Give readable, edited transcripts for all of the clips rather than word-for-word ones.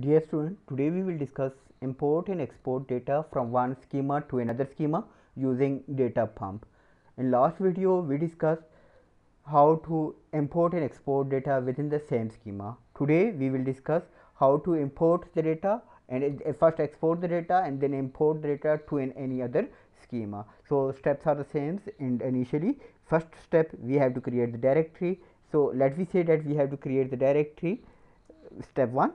Dear student, today we will discuss import and export data from one schema to another schema using data pump. In last video we discussed how to import and export data within the same schema. Today we will discuss how to import the data and first export the data and then import the data to any other schema. So steps are the same, and initially first step we have to create the directory. So let me say that we have to create the directory, step 1.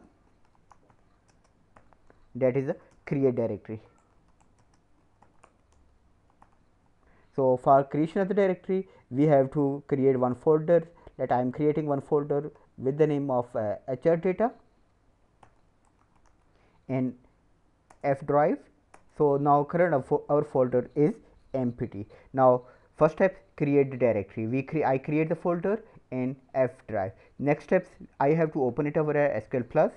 That is a create directory. So for creation of the directory we have to create one folder. That I am creating one folder with the name of HRDATA and F drive. So now current our folder is empty. Now first step, create the directory. I create the folder in F drive. Next steps, I have to open it over SQL plus,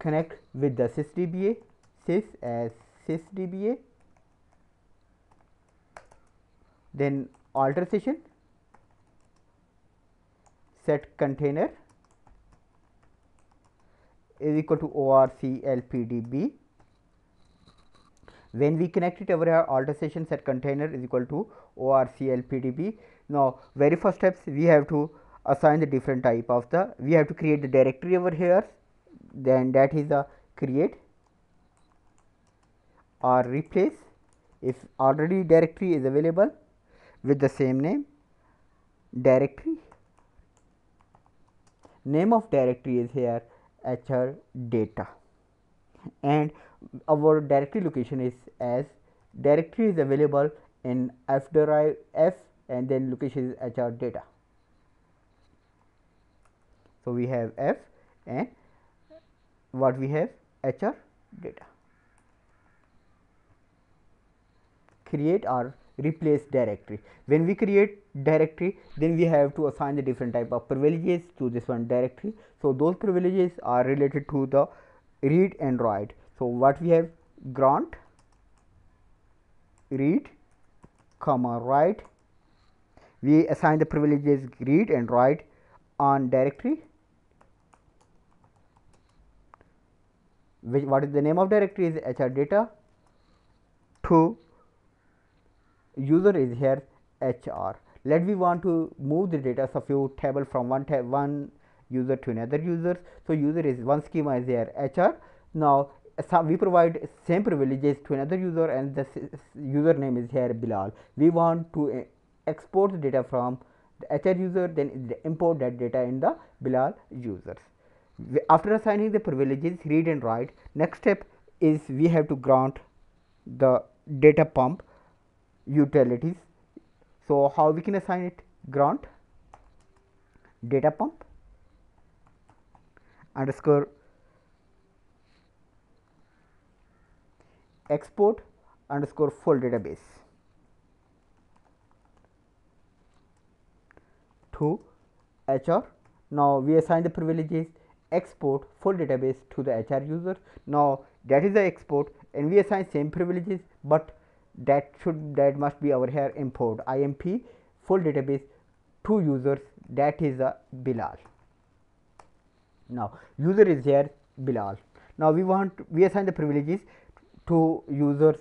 connect with the sysdba, sysdba, then alter session, set container is equal to ORCLPDB. When we connect it over here, alter session set container is equal to ORCLPDB. Now very first steps, we have to assign the different type of the, we have to create the directory over here. Then that is the create or replace if already directory is available with the same name. Directory name of directory is here HRDATA, and our directory location is as directory is available in F drive, F, and then location is HRDATA. So we have F and what we have HRDATA. Create or replace directory. When we create directory, then we have to assign the different type of privileges to this one directory. So those privileges are related to the read and write. So what we have, grant read comma write. We assign the privileges read and write on directory. What is the name of directory is HRDATA, to user is here HR. Let we want to move the data of your table from one user to another user. So user is one schema is here HR. Now we provide same privileges to another user, and the username is here Bilal. We want to export the data from the HR user, then import that data in the Bilal users. After assigning the privileges read and write, next step is we have to grant the data pump utilities. So how we can assign it? Grant data pump underscore export underscore full database to HR. Now we assign the privileges export full database to the HR user. Now that is the export, and we assign same privileges, but that must be over here import IMP full database to users, that is a Bilal. Now user is here Bilal. Now we assign the privileges to users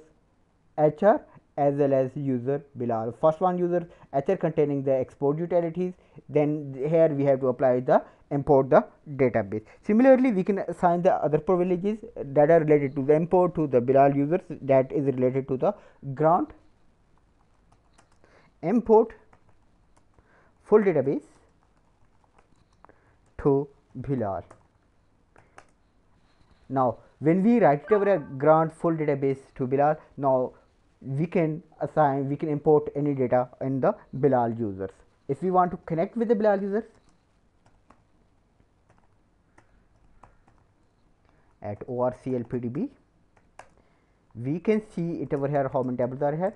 HR as well as user Bilal. First one user HR containing the export utilities, then here we have to apply the import the database. Similarly we can assign the other privileges that are related to the import to the Bilal users, that is related to the grant import full database to Bilal. Now when we write it over a grant full database to Bilal, now we can import any data in the Bilal users. If we want to connect with the Bilal users at ORCLPDB, we can see it over here how many tables are here.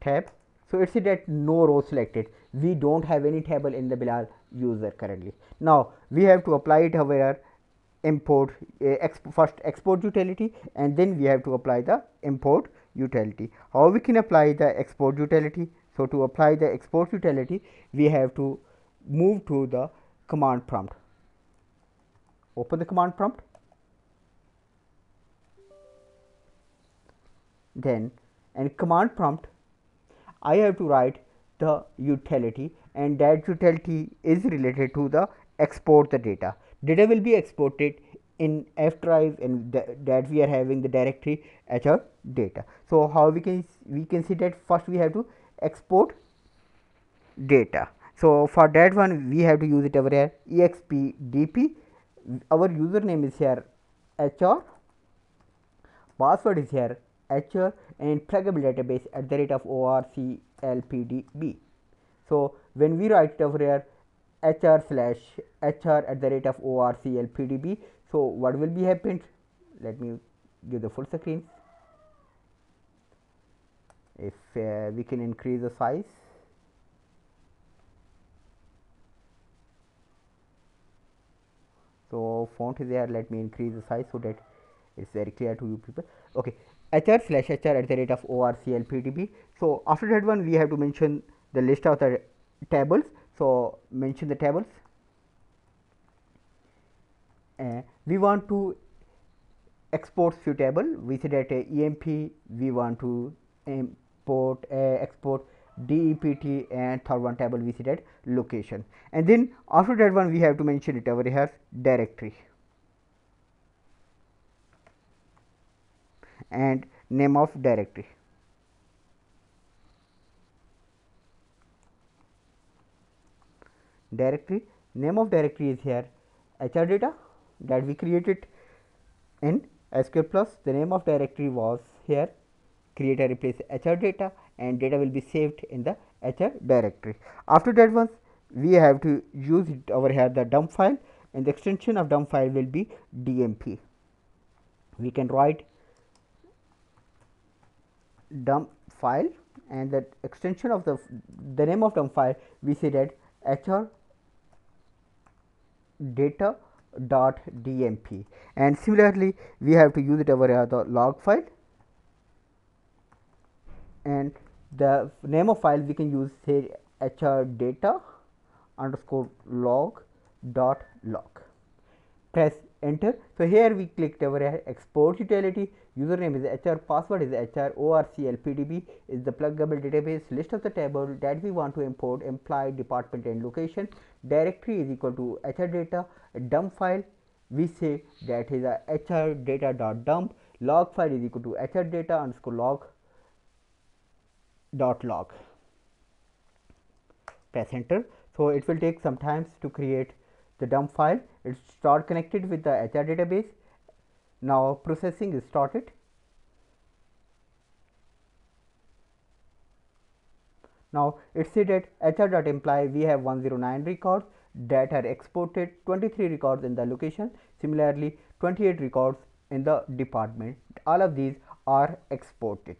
Tab. So it's that no row selected. We don't have any table in the Bilal user currently. Now we have to apply it over here. Import first export utility, and then we have to apply the import utility. How we can apply the export utility? So to apply the export utility, we have to move to the command prompt. Open the command prompt. Then in command prompt I have to write the utility, and that utility is related to the export the data. Data will be exported in F drive, and that we are having the directory HRDATA. So how we can see that? First we have to export data. So for that one we have to use it over here expdp. Our username is here HR, password is here HR, and trackable database @ORCLPDB. So when we write it over here HR/HR @ORCLPDB, so what will be happened? Let me give the full screen. If we can increase the size. So font is there. Let me increase the size so that it's very clear to you people. Okay, HR/HR @ORCLPDB. So after that one we have to mention the list of the tables. So mention the tables. We want to export few table. We say that EMP. We want to export DEPT, and third one table we see that location. And then after that one we have to mention it over here directory, and name of directory. Directory name of directory is here HRDATA that we created in SQL+. The name of directory was here create and replace HRDATA, and data will be saved in the HR directory. After that once we have to use it over here the dump file, and the extension of dump file will be DMP. We can write dump file, and the extension of the name of dump file we say that HRDATA.dmp, and similarly we have to use it over here the log file, and the name of file we can use say HRDATA_log.log. Press enter. So here we clicked over here export utility. Username is HR, password is HR, ORCLPDB is the pluggable database, list of the table that we want to import, imply department and location, directory is equal to HRDATA, dump file we say that is a HRDATA.dump, log file is equal to HRDATA_log.log. Press enter. So it will take some time to create the dump file. It start connected with the HR database. Now processing is started. Now it said that HR.imply we have 109 records that are exported, 23 records in the location, similarly 28 records in the department. All of these are exported.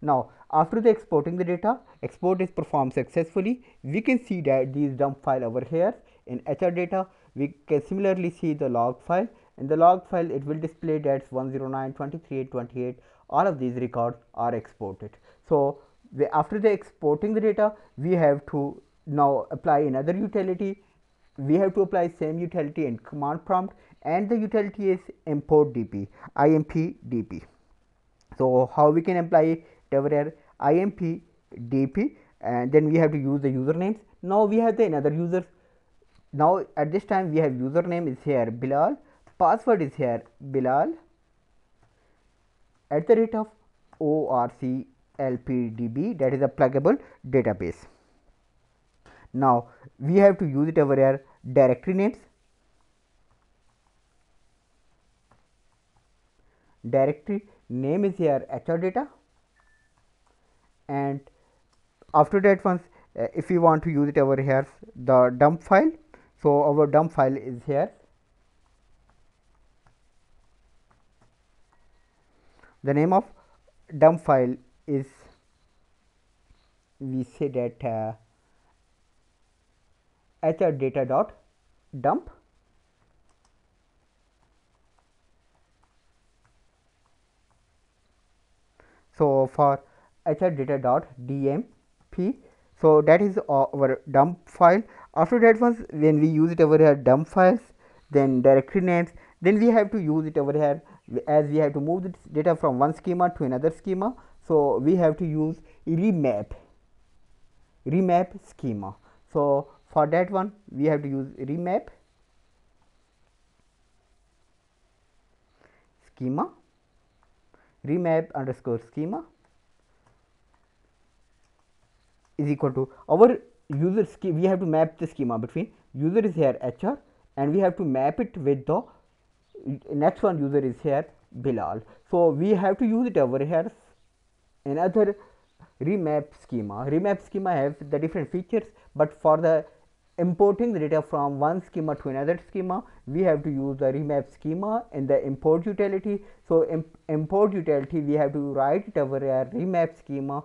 Now after the exporting the data, export is performed successfully. We can see that these dump file over here in HRDATA. We can similarly see the log file. In the log file it will display that 109, 23, 28, all of these records are exported. So after the exporting the data we have to now apply another utility. We have to apply same utility in command prompt, and the utility is import DP, impdp. So how we can apply over here impdp, and then we have to use the usernames. Now we have the another users. Now at this time we have username is here Bilal, password is here Bilal @ORCLPDB, that is a pluggable database. Now we have to use it over here directory names. Directory name is here HRDATA, and after that once if we want to use it over here the dump file. So our dump file is here. The name of dump file is we say that HRDATA.dump, so for HRDATA.dmp, so that is our dump file. After that, once when we use it over here, dump files, then directory names, then we have to use it over here as we have to move the data from one schema to another schema. So we have to use remap schema. So for that one, we have to use remap schema, remap_schema is equal to our user schema. We have to map the schema between user is here HR, and we have to map it with the next one, user is here Bilal. So we have to use it over here another remap schema. Remap schema has the different features, but for the importing the data from one schema to another schema, we have to use the remap schema and the import utility. So import utility, we have to write it over here remap schema,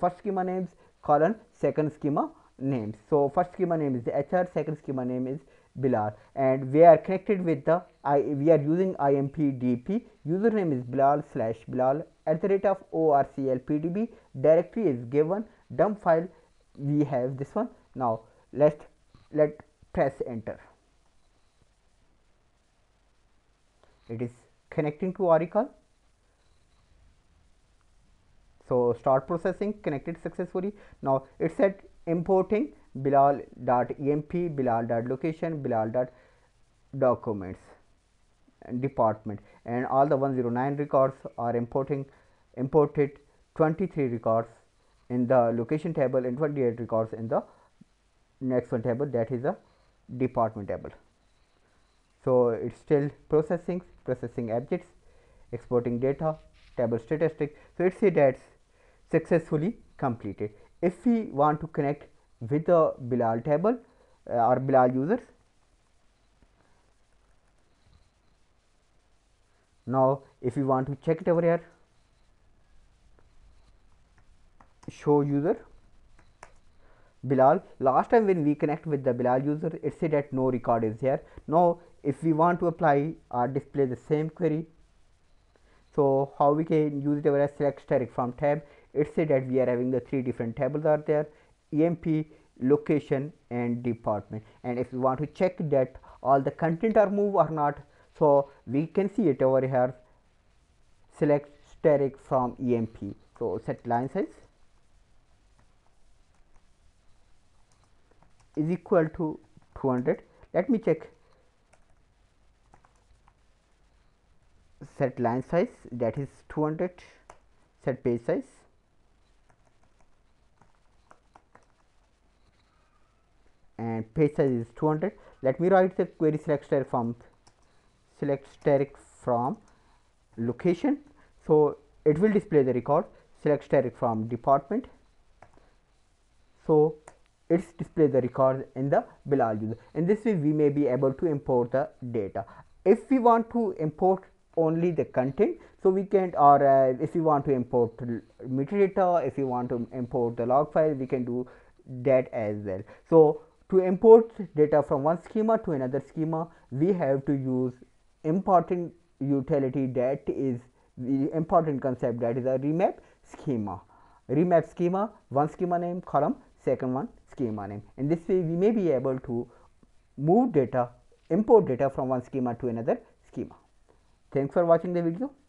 first schema names colon second schema names. So first schema name is the HR, second schema name is Bilal, and we are connected with the we are using impdp. Username is bilal/bilal @orclpdb. Directory is given. Dump file, we have this one. Now let press enter. It is connecting to Oracle. So start processing, connected successfully. Now it said importing bilal.emp, bilal.location, bilal.documents and department, and all the 109 records are imported, 23 records in the location table and 28 records in the next one table, that is the department table. So it's still processing objects, exporting data, table statistic. So it says that's successfully completed. If we want to connect with the Bilal table or Bilal users, now if you want to check it over here, show user Bilal. Last time when we connect with the Bilal user, it said that no record is here. Now if we want to apply or display the same query, so how we can use it over as select direct from tab. It said that we are having the three different tables are there, EMP, location and department, and if you want to check that all the content are moved or not, so we can see it over here, select direct from EMP. So set line size is equal to 200. Let me check set line size, that is 200. Set page size, and page size is 200. Let me write the query select direct from location, so it will display the record, select direct from department, so it's display the record in the Bilal user. In this way we may be able to import the data. If we want to import only the content, so we can, or if you want to import metadata, if you want to import the log file, we can do that as well. So to import data from one schema to another schema, we have to use important utility, that is the important concept, that is a remap schema. Remap schema, one schema name column, second one schema name. In this way we may be able to import data from one schema to another schema. Thanks for watching the video.